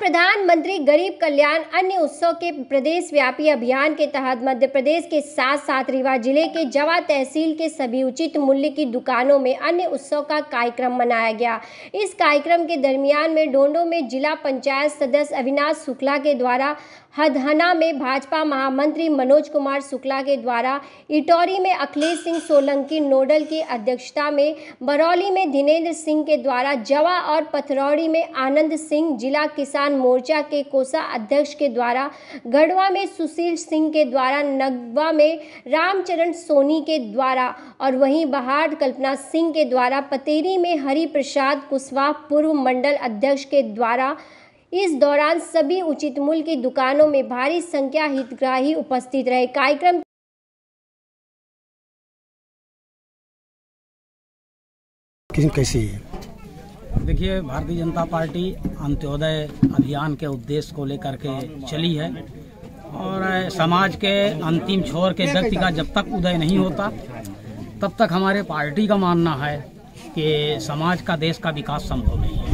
प्रधानमंत्री गरीब कल्याण अन्न उत्सव के प्रदेश व्यापी अभियान के तहत मध्य प्रदेश के साथ साथ रीवा जिले के जवा तहसील के सभी उचित मूल्य की दुकानों में अन्न उत्सव का कार्यक्रम मनाया गया। इस कार्यक्रम के दरमियान में डोंडो में जिला पंचायत सदस्य अविनाश शुक्ला के द्वारा, हदहना में भाजपा महामंत्री मनोज कुमार शुक्ला के द्वारा, इटौरी में अखिलेश सिंह सोलंकी नोडल की अध्यक्षता में, बरौली में दीनेन्द्र सिंह के द्वारा, जवा और पथरौड़ी में आनंद सिंह जिला किसान मोर्चा के कोषा अध्यक्ष के द्वारा, गढ़वा में सुशील सिंह के द्वारा, नगवा में रामचरण सोनी के द्वारा और वहीं बाहर कल्पना सिंह के द्वारा, पतेरी में हरिप्रसाद कुशवाहा पूर्व मंडल अध्यक्ष के द्वारा। इस दौरान सभी उचित मूल्य की दुकानों में भारी संख्या हितग्राही उपस्थित रहे। कार्यक्रम कैसी है? देखिए, भारतीय जनता पार्टी अंत्योदय अभियान के उद्देश्य को लेकर के चली है और समाज के अंतिम छोर के व्यक्ति का जब तक उदय नहीं होता तब तक हमारे पार्टी का मानना है कि समाज का, देश का विकास संभव नहीं है।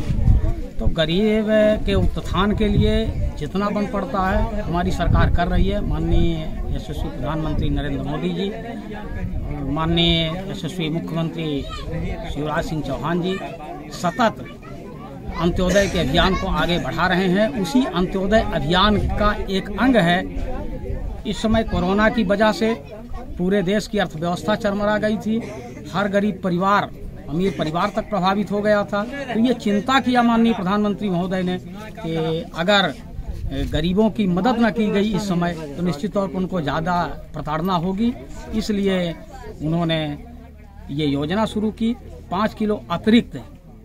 तो गरीब के उत्थान के लिए जितना बन पड़ता है हमारी सरकार कर रही है। माननीय यशस्वी प्रधानमंत्री नरेंद्र मोदी जी और माननीय यशस्वी मुख्यमंत्री शिवराज सिंह चौहान जी सतत अंत्योदय के अभियान को आगे बढ़ा रहे हैं। उसी अंत्योदय अभियान का एक अंग है। इस समय कोरोना की वजह से पूरे देश की अर्थव्यवस्था चरमरा गई थी। हर गरीब परिवार अमीर परिवार तक प्रभावित हो गया था। तो ये चिंता किया माननीय प्रधानमंत्री महोदय ने कि अगर गरीबों की मदद न की गई इस समय तो निश्चित तौर पर उनको ज़्यादा प्रताड़ना होगी। इसलिए उन्होंने ये योजना शुरू की, 5 किलो अतिरिक्त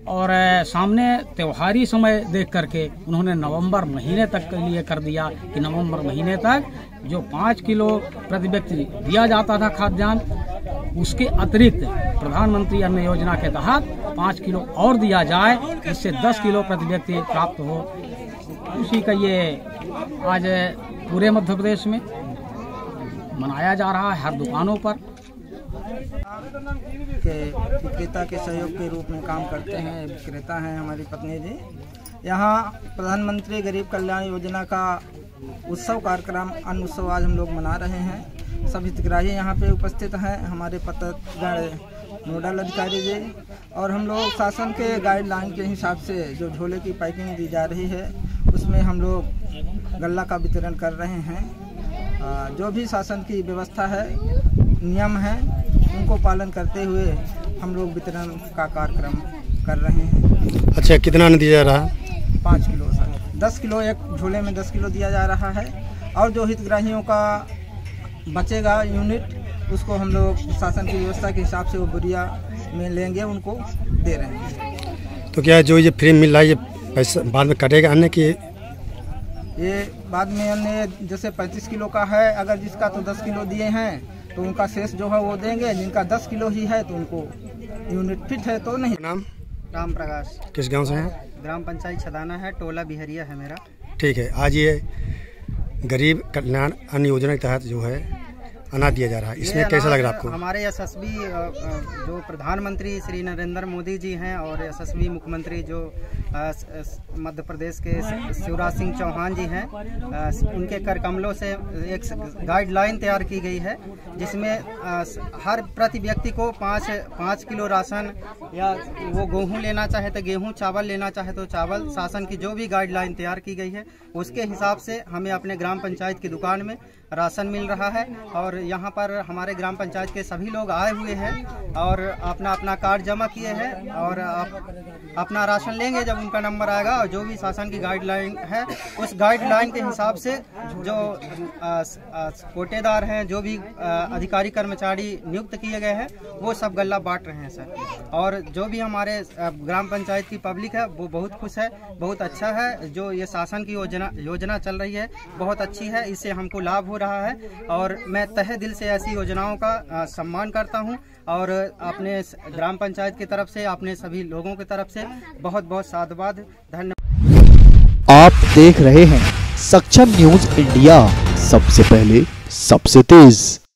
और सामने त्योहारी समय देख करके उन्होंने नवंबर महीने तक के लिए कर दिया कि नवंबर महीने तक जो 5 किलो प्रति व्यक्ति दिया जाता था खाद्यान्न, उसके अतिरिक्त प्रधानमंत्री अन्न योजना के तहत 5 किलो और दिया जाए, जिससे 10 किलो प्रति व्यक्ति प्राप्त हो। उसी का ये आज पूरे मध्य प्रदेश में मनाया जा रहा है, हर दुकानों पर के विक्रेता के सहयोग के रूप में काम करते हैं। विक्रेता हैं हमारी पत्नी जी। यहाँ प्रधानमंत्री गरीब कल्याण योजना का उत्सव कार्यक्रम अन्न उत्सव आज हम लोग मना रहे हैं। सब हितग्राही यहाँ पे उपस्थित हैं, हमारे पत्रगढ़ नोडल अधिकारी जी, और हम लोग शासन के गाइडलाइन के हिसाब से जो झोले की पैकिंग दी जा रही है उसमें हम लोग गल्ला का वितरण कर रहे हैं। जो भी शासन की व्यवस्था है, नियम है, उनको पालन करते हुए हम लोग वितरण का कार्यक्रम कर रहे हैं। अच्छा, कितना अन्न दिया जा रहा है? 5 किलो सर, 10 किलो एक झोले में 10 किलो दिया जा रहा है और जो हितग्राहियों का बचेगा यूनिट उसको हम लोग शासन की व्यवस्था के हिसाब से वो बोरिया में लेंगे, उनको दे रहे हैं। तो क्या जो ये फ्री मिल रहा है ये पैसा बाद में कटेगा अन्न की? ये बाद में अन्न जैसे 35 किलो का है, अगर जिसका तो 10 किलो दिए हैं तो उनका शेष जो है वो देंगे। जिनका 10 किलो ही है तो उनको यूनिट फिट है तो नहीं। नाम राम प्रकाश। किस गांव से हैं? ग्राम पंचायत छदाना है, टोला बिहरिया है मेरा। ठीक है, आज ये गरीब कल्याण अन्न योजना के तहत जो है अनाज दिया जा रहा है, इसमें कैसा लग रहा है आपको? हमारे यशस्वी जो प्रधानमंत्री श्री नरेंद्र मोदी जी हैं और यशस्वी मुख्यमंत्री जो मध्य प्रदेश के शिवराज सिंह चौहान जी हैं, उनके कर कमलों से एक गाइडलाइन तैयार की गई है जिसमें हर प्रति व्यक्ति को 5 किलो राशन, या वो गेहूँ लेना चाहे तो गेहूँ, चावल लेना चाहे तो चावल, शासन की जो भी गाइडलाइन तैयार की गई है उसके हिसाब से हमें अपने ग्राम पंचायत की दुकान में राशन मिल रहा है। और यहाँ पर हमारे ग्राम पंचायत के सभी लोग आए हुए हैं और अपना अपना कार्ड जमा किए हैं और अपना राशन लेंगे जब उनका नंबर आएगा। और जो भी शासन की गाइडलाइन है उस गाइडलाइन के हिसाब से जो कोटेदार हैं, जो भी अधिकारी कर्मचारी नियुक्त किए गए हैं, वो सब गल्ला बांट रहे हैं सर। और जो भी हमारे ग्राम पंचायत की पब्लिक है वो बहुत खुश है, बहुत अच्छा है। जो ये शासन की योजना चल रही है बहुत अच्छी है, इससे हमको लाभ हो रहा है और मैं तहे दिल से ऐसी योजनाओं का सम्मान करता हूं और अपने ग्राम पंचायत की तरफ से, अपने सभी लोगों की तरफ से बहुत बहुत साधुवाद, धन्यवाद। आप देख रहे हैं सक्षम न्यूज इंडिया, सबसे पहले सबसे तेज।